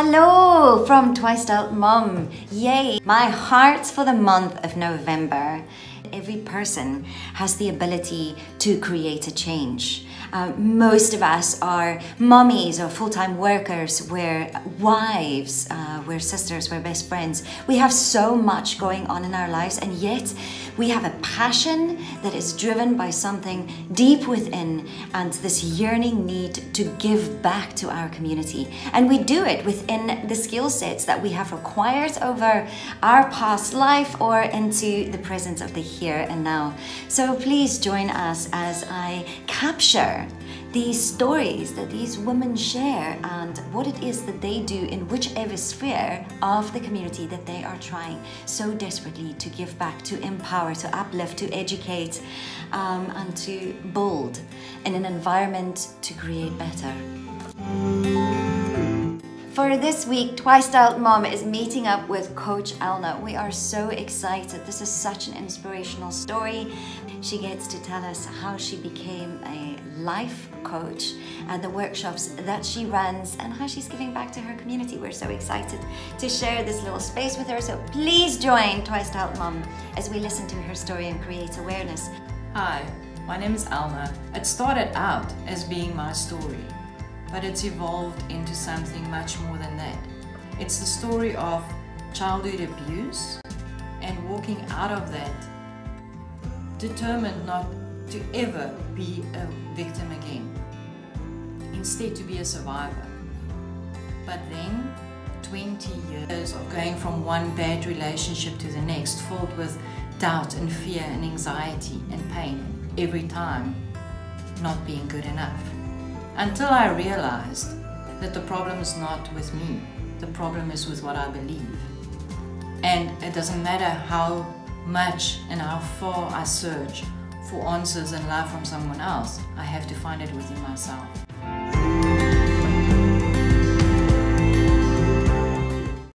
Hello from Twice Styled Mom. Yay! My heart's for the month of November. Every person has the ability to create a change. Most of us are mommies or full-time workers, we're wives, we're sisters, we're best friends. We have so much going on in our lives, and yet we have a passion that is driven by something deep within and this yearning need to give back to our community. And we do it within the skill sets that we have acquired over our past life or into the presence of the here and now. So please join us as I capture these stories that these women share and what it is that they do in whichever sphere of the community that they are trying so desperately to give back, to empower, to uplift, to educate, and to build in an environment to create better. For this week, Twice Styled Mom is meeting up with Coach Elna. We are so excited. This is such an inspirational story. She gets to tell us how she became a life coach and the workshops that she runs and how she's giving back to her community. We're so excited to share this little space with her. So please join Twice Styled Mom as we listen to her story and create awareness. Hi, my name is Elna. It started out as being my story, but it's evolved into something much more than that. It's the story of childhood abuse and walking out of that, determined not to ever be a victim again, instead to be a survivor. But then 20 years of going from one bad relationship to the next, filled with doubt and fear and anxiety and pain, every time not being good enough. Until I realized that the problem is not with me, the problem is with what I believe. And it doesn't matter how much and how far I search for answers and love from someone else, I have to find it within myself.